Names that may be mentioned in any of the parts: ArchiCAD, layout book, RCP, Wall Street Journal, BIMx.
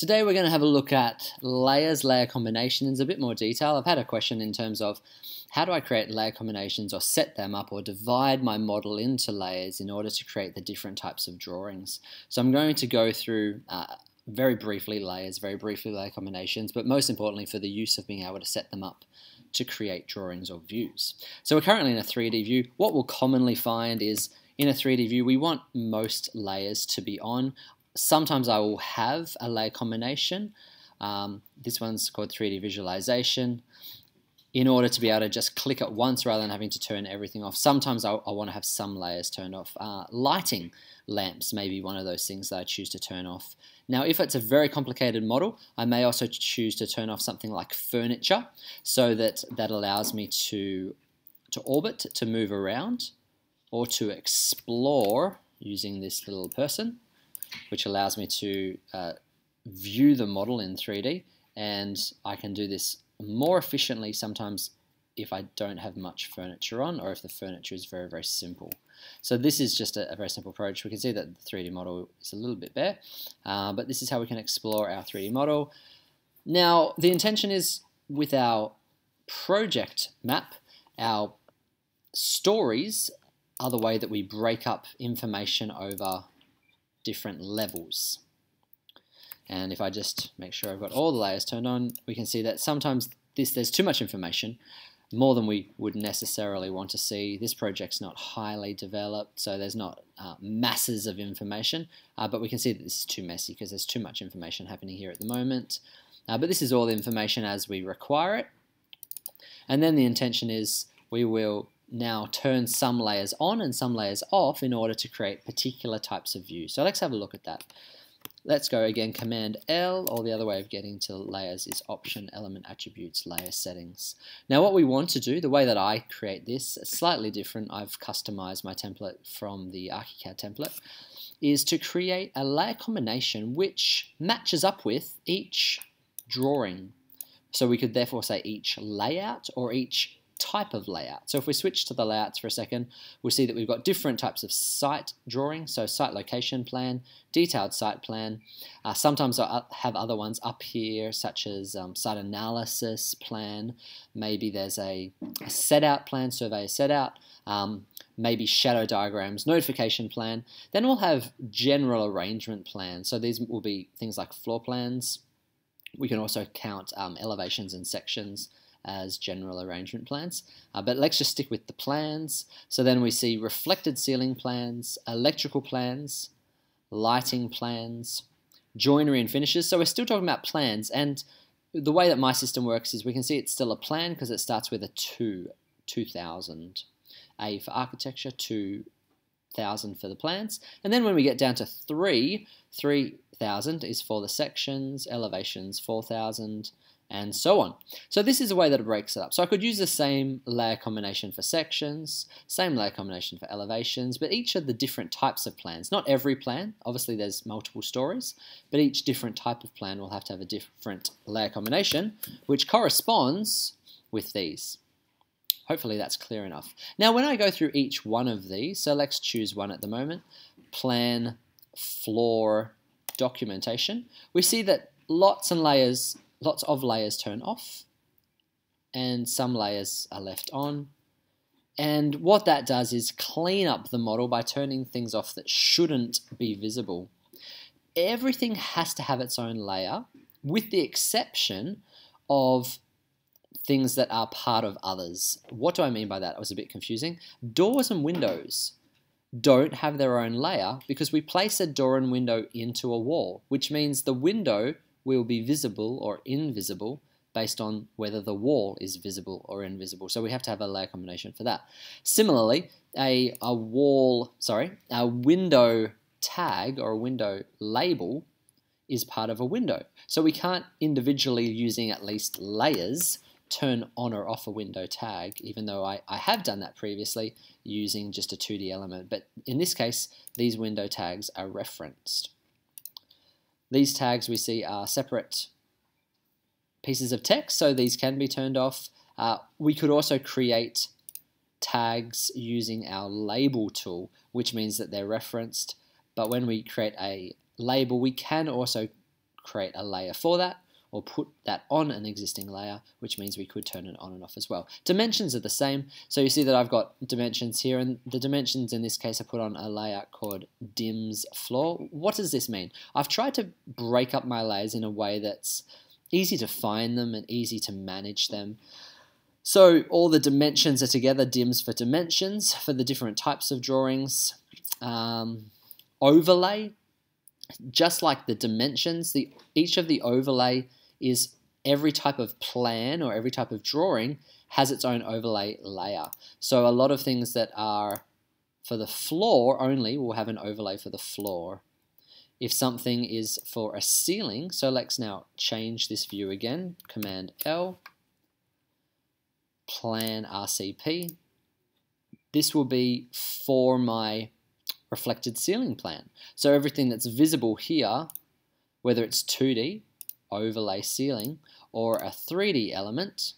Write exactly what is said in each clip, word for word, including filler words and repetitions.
Today we're going to have a look at layers, layer combinations, a bit more detail. I've had a question in terms of how do I create layer combinations or set them up or divide my model into layers in order to create the different types of drawings. So I'm going to go through uh, very briefly layers, very briefly layer combinations, but most importantly for the use of being able to set them up to create drawings or views. So we're currently in a three D view. What we'll commonly find is in a three D view we want most layers to be on. Sometimes I will have a layer combination. Um, this one's called three D visualization. In order to be able to just click at once rather than having to turn everything off. Sometimes I, I want to have some layers turned off. Uh, lighting lamps may be one of those things that I choose to turn off. Now if it's a very complicated model, I may also choose to turn off something like furniture so that that allows me to, to orbit, to move around, or to explore using this little person, which allows me to uh, view the model in three D, and I can do this more efficiently sometimes if I don't have much furniture on or if the furniture is very very simple. So this is just a, a very simple approach. We can see that the three D model is a little bit bare, uh, but this is how we can explore our three D model. Now the intention is with our project map, our stories are the way that we break up information over different levels. And if I just make sure I've got all the layers turned on, we can see that sometimes this there's too much information, more than we would necessarily want to see. This project's not highly developed, so there's not uh, masses of information, uh, but we can see that this is too messy because there's too much information happening here at the moment. Uh, but this is all the information as we require it. And then the intention is we will now turn some layers on and some layers off in order to create particular types of views. So let's have a look at that. Let's go again, Command L, or the other way of getting to layers is Option, Element, Attributes, Layer Settings. Now what we want to do, the way that I create this, is slightly different. I've customized my template from the ArchiCAD template, is to create a layer combination which matches up with each drawing. So we could therefore say each layout or each type of layout. So if we switch to the layouts for a second, we'll see that we've got different types of site drawing, so site location plan, detailed site plan. Uh, sometimes I have other ones up here, such as um, site analysis plan. Maybe there's a, a set out plan, survey set out, um, maybe shadow diagrams, notification plan. Then we'll have general arrangement plans. So these will be things like floor plans. We can also count um, elevations and sections as general arrangement plans, uh, but let's just stick with the plans. So then we see reflected ceiling plans, electrical plans, lighting plans, joinery and finishes. So we're still talking about plans, and the way that my system works is we can see it's still a plan because it starts with a two, two thousand. A for architecture, two thousand for the plans, and then when we get down to three, three thousand is for the sections, elevations four thousand, and so on. So this is a way that it breaks it up. So I could use the same layer combination for sections, same layer combination for elevations, but each of the different types of plans, not every plan, obviously there's multiple stories, but each different type of plan will have to have a different layer combination which corresponds with these. Hopefully that's clear enough. Now when I go through each one of these, so let's choose one at the moment, plan, floor, documentation, we see that lots and layers Lots of layers turn off and some layers are left on. And what that does is clean up the model by turning things off that shouldn't be visible. Everything has to have its own layer with the exception of things that are part of others. What do I mean by that? It was a bit confusing. Doors and windows don't have their own layer because we place a door and window into a wall, which means the window will be visible or invisible based on whether the wall is visible or invisible. So we have to have a layer combination for that. Similarly, a, a wall, sorry, a window tag or a window label is part of a window. So we can't individually, using at least layers, turn on or off a window tag, even though I, I have done that previously using just a two D element. But in this case, these window tags are referenced. These tags we see are separate pieces of text, so these can be turned off. Uh, we could also create tags using our label tool, which means that they're referenced. But when we create a label, we can also create a layer for that, or put that on an existing layer, which means we could turn it on and off as well. Dimensions are the same, so you see that I've got dimensions here, and the dimensions in this case are put on a layer called dims floor. What does this mean? I've tried to break up my layers in a way that's easy to find them and easy to manage them. So all the dimensions are together, dims for dimensions, for the different types of drawings. Um, overlay, just like the dimensions, the each of the overlay is every type of plan or every type of drawing has its own overlay layer. So a lot of things that are for the floor only will have an overlay for the floor. If something is for a ceiling, so let's now change this view again, Command L, plan R C P. This will be for my reflected ceiling plan. So everything that's visible here, whether it's two D, overlay ceiling, or a three D element,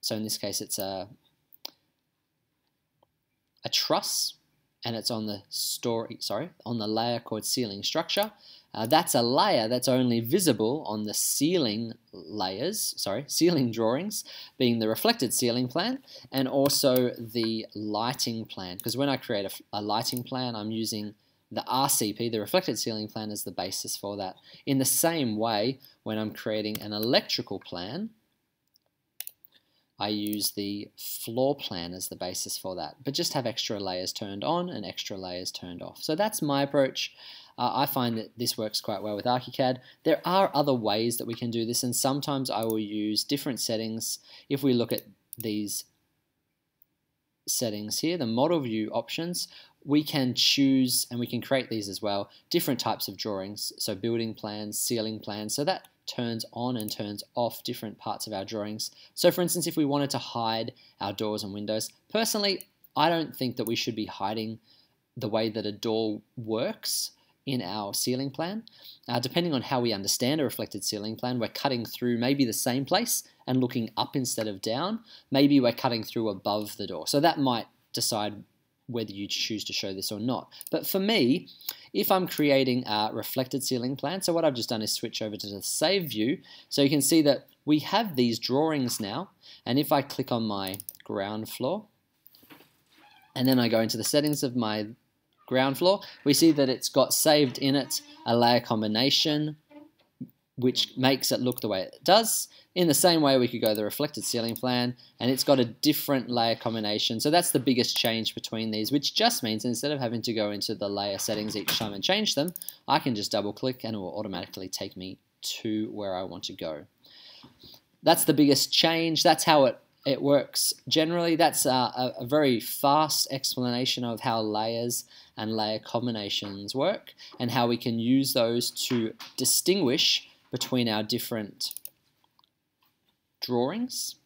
so in this case it's a, a truss, and it's on the story, sorry, on the layer called ceiling structure. Uh, that's a layer that's only visible on the ceiling layers, sorry, ceiling drawings, being the reflected ceiling plan and also the lighting plan. Because when I create a, a lighting plan, I'm using the R C P, the reflected ceiling plan, as the basis for that. In the same way, when I'm creating an electrical plan, I use the floor plan as the basis for that, but just have extra layers turned on and extra layers turned off. So that's my approach. Uh, I find that this works quite well with ArchiCAD. There are other ways that we can do this, and sometimes I will use different settings. If we look at these settings here, the model view options, we can choose, and we can create these as well, different types of drawings, so building plans, ceiling plans, so that turns on and turns off different parts of our drawings. So for instance, if we wanted to hide our doors and windows, personally, I don't think that we should be hiding the way that a door works in our ceiling plan. Uh, depending on how we understand a reflected ceiling plan, we're cutting through maybe the same place and looking up instead of down. Maybe we're cutting through above the door. So that might decide whether you choose to show this or not. But for me, if I'm creating a reflected ceiling plan, so what I've just done is switch over to the save view, so you can see that we have these drawings now, and if I click on my ground floor, and then I go into the settings of my ground floor, we see that it's got saved in it a layer combination, which makes it look the way it does. In the same way, we could go the reflected ceiling plan, and it's got a different layer combination. So that's the biggest change between these, which just means instead of having to go into the layer settings each time and change them, I can just double click and it will automatically take me to where I want to go. That's the biggest change. That's how it, it works generally. That's a, a very fast explanation of how layers and layer combinations work and how we can use those to distinguish between our different drawings.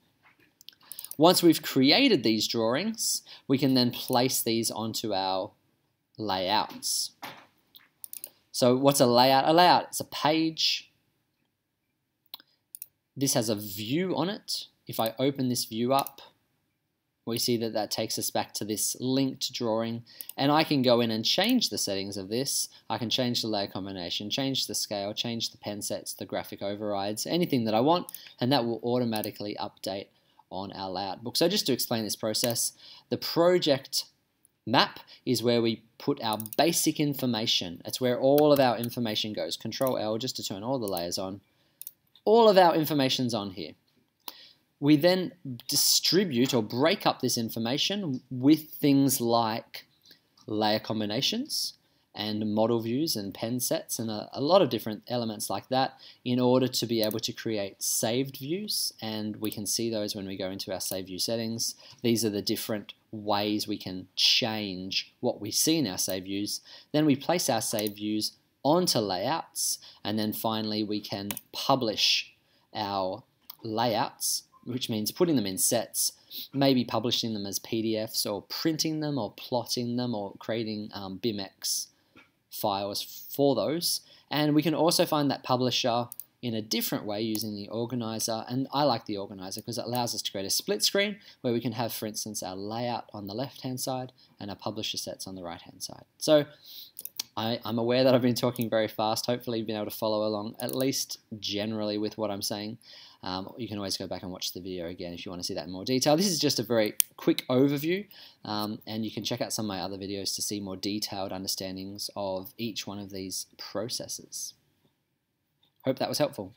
Once we've created these drawings, we can then place these onto our layouts. So what's a layout? A layout is a page. This has a view on it. If I open this view up, we see that that takes us back to this linked drawing, and I can go in and change the settings of this. I can change the layer combination, change the scale, change the pen sets, the graphic overrides, anything that I want, and that will automatically update on our layout book. So just to explain this process, the project map is where we put our basic information. It's where all of our information goes. Control L just to turn all the layers on. All of our information's on here. We then distribute or break up this information with things like layer combinations and model views and pen sets and a, a lot of different elements like that in order to be able to create saved views, and we can see those when we go into our save view settings. These are the different ways we can change what we see in our save views. Then we place our save views onto layouts, and then finally we can publish our layouts, which means putting them in sets, maybe publishing them as P D Fs or printing them or plotting them or creating um, BIMx files for those. And we can also find that publisher in a different way using the organizer, and I like the organizer because it allows us to create a split screen where we can have, for instance, our layout on the left hand side and our publisher sets on the right hand side. So I, I'm aware that I've been talking very fast. Hopefully you've been able to follow along, at least generally, with what I'm saying. Um, you can always go back and watch the video again if you want to see that in more detail. This is just a very quick overview, um, and you can check out some of my other videos to see more detailed understandings of each one of these processes. Hope that was helpful.